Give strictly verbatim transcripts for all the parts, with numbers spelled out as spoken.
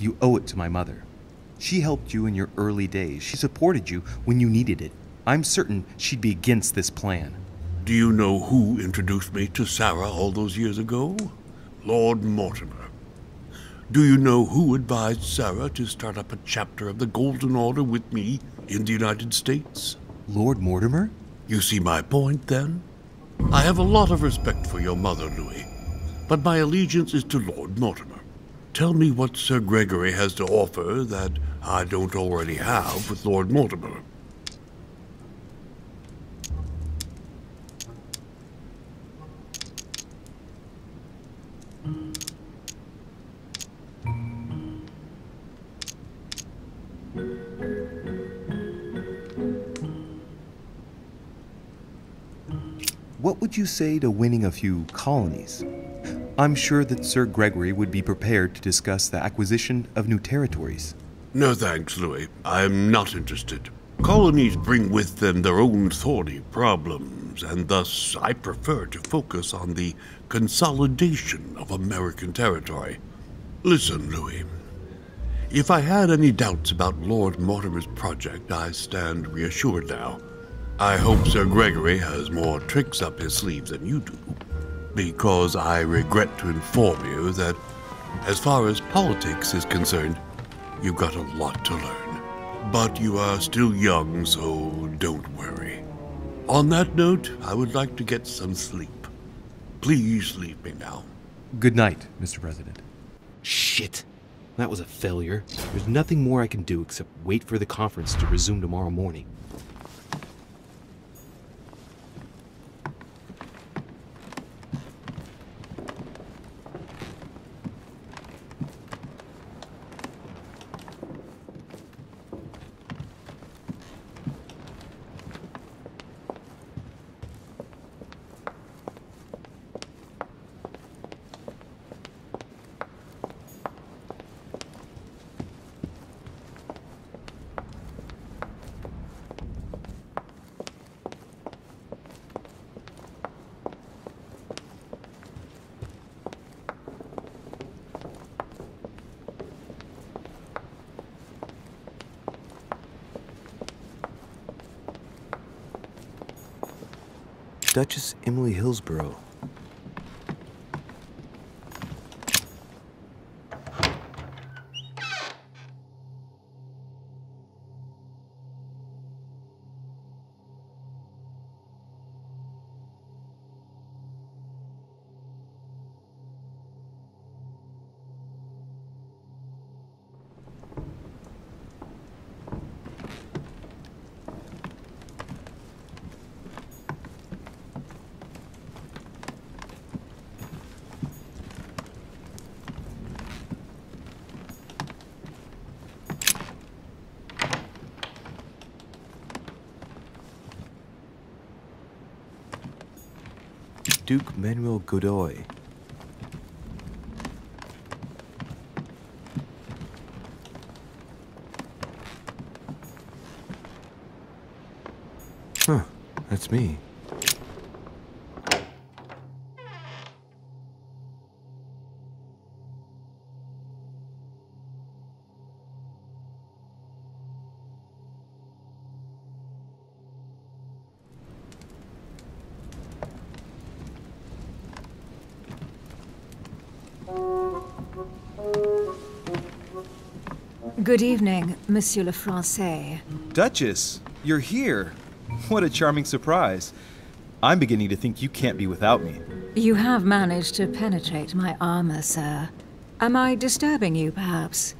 You owe it to my mother. She helped you in your early days. She supported you when you needed it. I'm certain she'd be against this plan. Do you know who introduced me to Sarah all those years ago? Lord Mortimer. Do you know who advised Sarah to start up a chapter of the Golden Order with me in the United States? Lord Mortimer? You see my point, then? I have a lot of respect for your mother, Louis, but my allegiance is to Lord Mortimer. Tell me what Sir Gregory has to offer that I don't already have with Lord Mortimer. What would you say to winning a few colonies? I'm sure that Sir Gregory would be prepared to discuss the acquisition of new territories. No thanks, Louis. I'm not interested. Colonies bring with them their own thorny problems, and thus I prefer to focus on the consolidation of American territory. Listen, Louis. If I had any doubts about Lord Mortimer's project, I stand reassured now. I hope Sir Gregory has more tricks up his sleeve than you do, because I regret to inform you that, as far as politics is concerned, you've got a lot to learn. But you are still young, so don't worry. On that note, I would like to get some sleep. Please leave me now. Good night, Mister President. Shit! That was a failure. There's nothing more I can do except wait for the conference to resume tomorrow morning. Duchess Emily Hillsborough. Duke Manuel Godoy. Huh, that's me. Good evening, Monsieur Le Francais. Duchess, you're here. What a charming surprise. I'm beginning to think you can't be without me. You have managed to penetrate my armor, sir. Am I disturbing you, perhaps?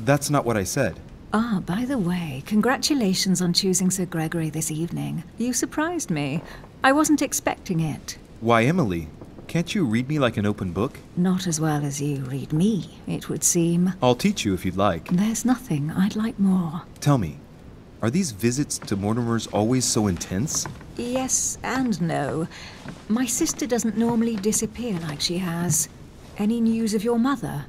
That's not what I said. Ah, by the way, congratulations on choosing Sir Gregory this evening. You surprised me. I wasn't expecting it. Why, Emily? Can't you read me like an open book? Not as well as you read me, it would seem. I'll teach you if you'd like. There's nothing I'd like more. Tell me, are these visits to Mortimer's always so intense? Yes and no. My sister doesn't normally disappear like she has. Any news of your mother?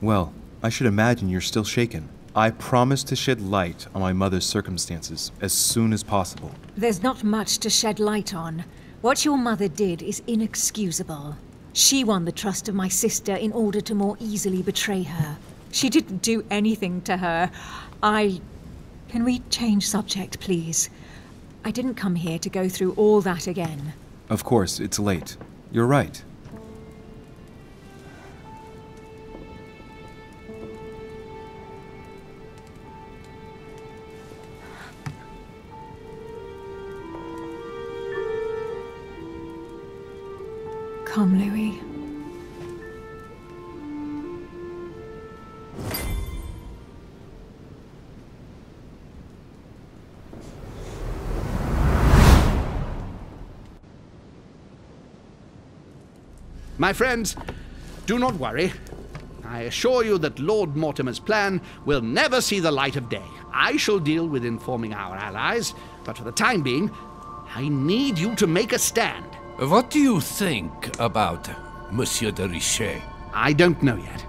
Well, I should imagine you're still shaken. I promise to shed light on my mother's circumstances as soon as possible. There's not much to shed light on. What your mother did is inexcusable. She won the trust of my sister in order to more easily betray her. She didn't do anything to her. I... Can we change subject, please? I didn't come here to go through all that again. Of course, it's late. You're right. Come, Louis. My friends, do not worry. I assure you that Lord Mortimer's plan will never see the light of day. I shall deal with informing our allies, but for the time being, I need you to make a stand. What do you think about Monsieur de Richet? I don't know yet.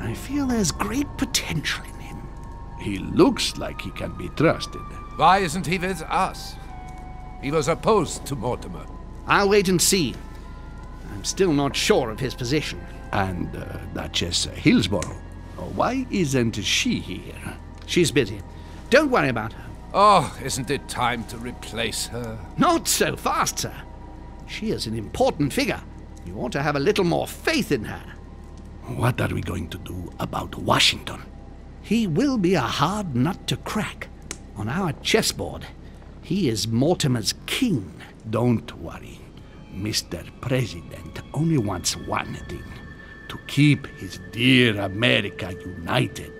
I feel there's great potential in him. He looks like he can be trusted. Why isn't he with us? He was opposed to Mortimer. I'll wait and see. I'm still not sure of his position. And uh, Duchess Hillsborough. Why isn't she here? She's busy. Don't worry about her. Oh, isn't it time to replace her? Not so fast, sir. She is an important figure. You ought to have a little more faith in her. What are we going to do about Washington? He will be a hard nut to crack. On our chessboard, he is Mortimer's king. Don't worry. Mister President only wants one thing. To keep his dear America united.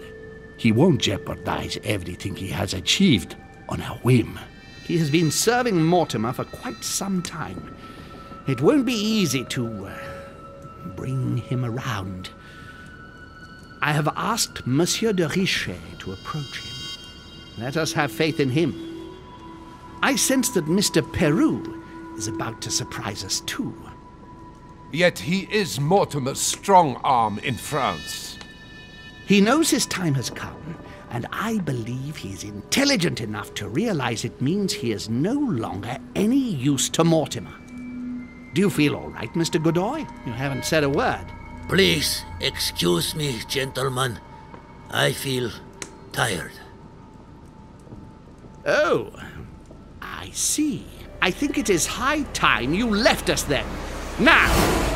He won't jeopardize everything he has achieved on a whim. He has been serving Mortimer for quite some time. It won't be easy to uh, bring him around. I have asked Monsieur de Richet to approach him. Let us have faith in him. I sense that Mister Peru is about to surprise us too. Yet he is Mortimer's strong arm in France. He knows his time has come, and I believe he's intelligent enough to realize it means he is no longer any use to Mortimer. Do you feel all right, Mister Godoy? You haven't said a word. Please, excuse me, gentlemen. I feel tired. Oh, I see. I think it is high time you left us then. Now!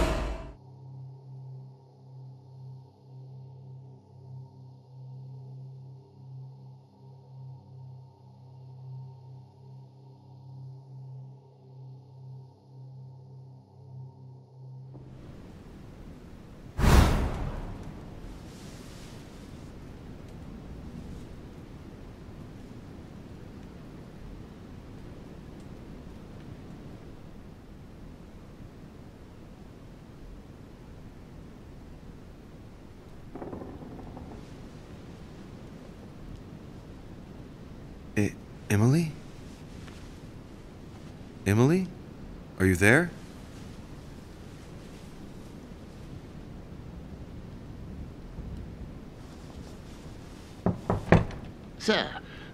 Emily? Emily? Are you there? Sir,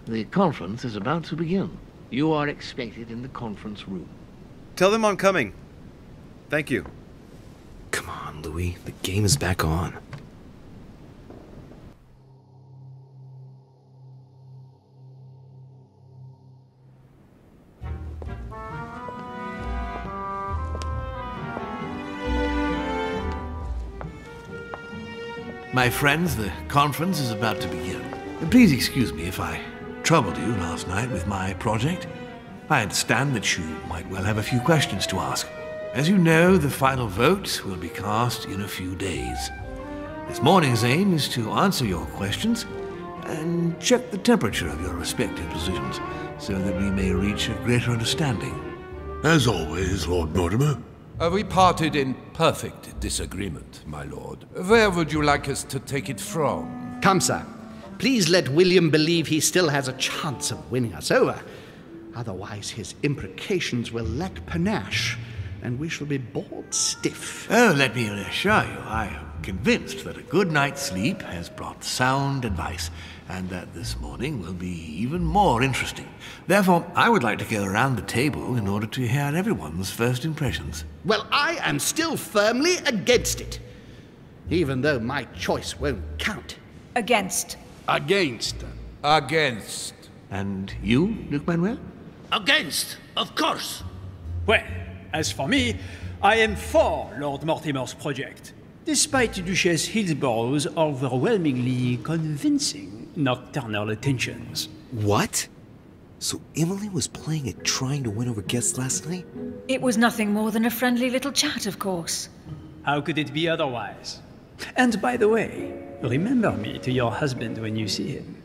the conference is about to begin. You are expected in the conference room. Tell them I'm coming. Thank you. Come on, Louis. The game is back on. My friends, the conference is about to begin. Please excuse me if I troubled you last night with my project. I understand that you might well have a few questions to ask. As you know, the final vote will be cast in a few days. This morning's aim is to answer your questions and check the temperature of your respective positions so that we may reach a greater understanding. As always, Lord Mortimer. Uh, we parted in perfect disagreement, my lord. Where would you like us to take it from? Come, sir. Please let William believe he still has a chance of winning us over. Otherwise, his imprecations will lack panache, and we shall be bored stiff. Oh, let me reassure you, I convinced that a good night's sleep has brought sound advice, and that this morning will be even more interesting. Therefore, I would like to go around the table in order to hear everyone's first impressions. Well, I am still firmly against it, even though my choice won't count. Against. Against. Against. And you, Duke Manuel? Against, of course. Well, as for me, I am for Lord Mortimer's project, despite Duchess Hillsborough's overwhelmingly convincing nocturnal attentions. What? So Emily was playing at trying to win over guests last night? It was nothing more than a friendly little chat, of course. How could it be otherwise? And by the way, remember me to your husband when you see him.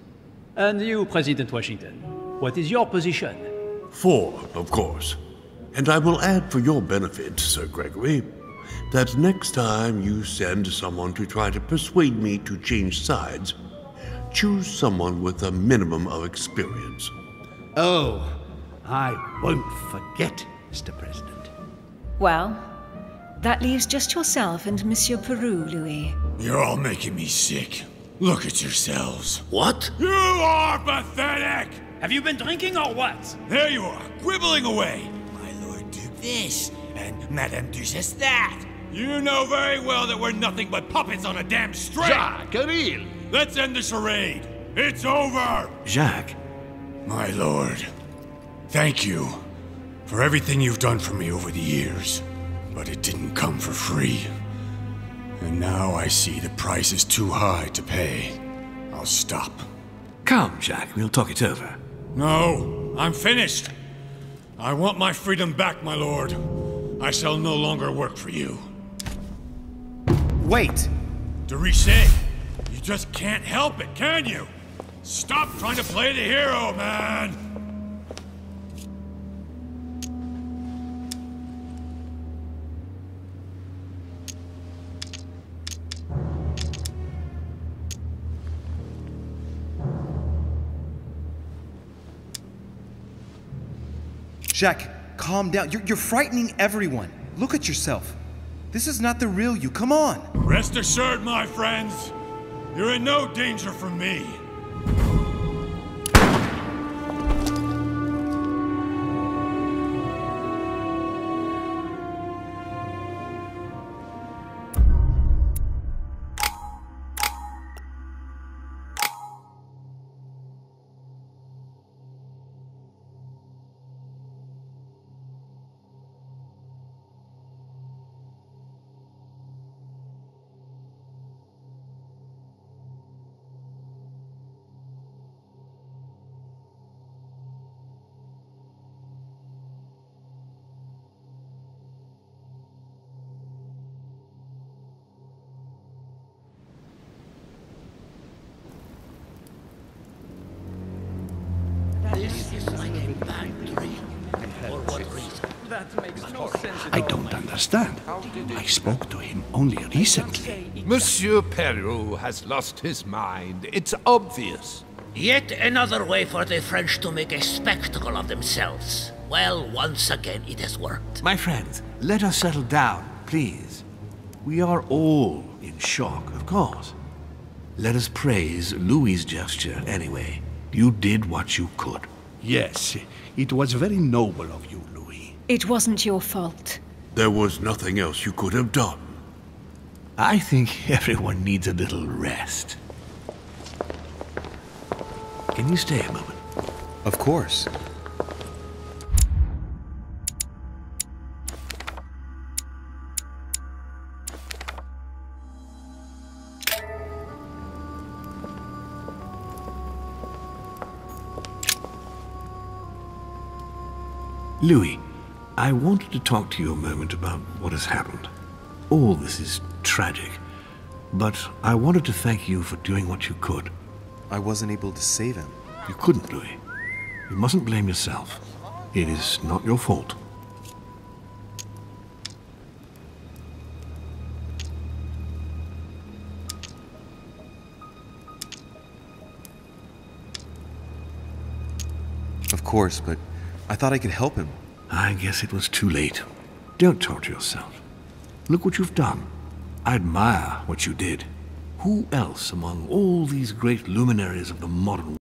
And you, President Washington, what is your position? For, of course. And I will add for your benefit, Sir Gregory, that next time you send someone to try to persuade me to change sides, choose someone with a minimum of experience. Oh, I won't forget, Mister President. Well, that leaves just yourself and Monsieur Peru, Louis. You're all making me sick. Look at yourselves. What? You are pathetic! Have you been drinking or what? There you are, quibbling away. This, and Madame Duchess that. You know very well that we're nothing but puppets on a damn string. Jacques, Camille! Let's end the charade. It's over! Jacques. My lord, thank you for everything you've done for me over the years. But it didn't come for free. And now I see the price is too high to pay. I'll stop. Come, Jacques, we'll talk it over. No, I'm finished. I want my freedom back, my lord. I shall no longer work for you. Wait! De Richet, you just can't help it, can you? Stop trying to play the hero, man! Jacques, calm down. You're, you're frightening everyone. Look at yourself. This is not the real you. Come on. Rest assured, my friends. You're in no danger from me. I don't understand. I spoke to him only recently. Monsieur Peru has lost his mind. It's obvious. Yet another way for the French to make a spectacle of themselves. Well, once again, it has worked. My friends, let us settle down, please. We are all in shock, of course. Let us praise Louis's gesture anyway. You did what you could. Yes, it was very noble of you, Louis. It wasn't your fault. There was nothing else you could have done. I think everyone needs a little rest. Can you stay a moment? Of course. Louis, I wanted to talk to you a moment about what has happened. All this is tragic, but I wanted to thank you for doing what you could. I wasn't able to save him. You couldn't, Louis. You mustn't blame yourself. It is not your fault. Of course, but I thought I could help him. I guess it was too late. Don't torture yourself. Look what you've done. I admire what you did. Who else among all these great luminaries of the modern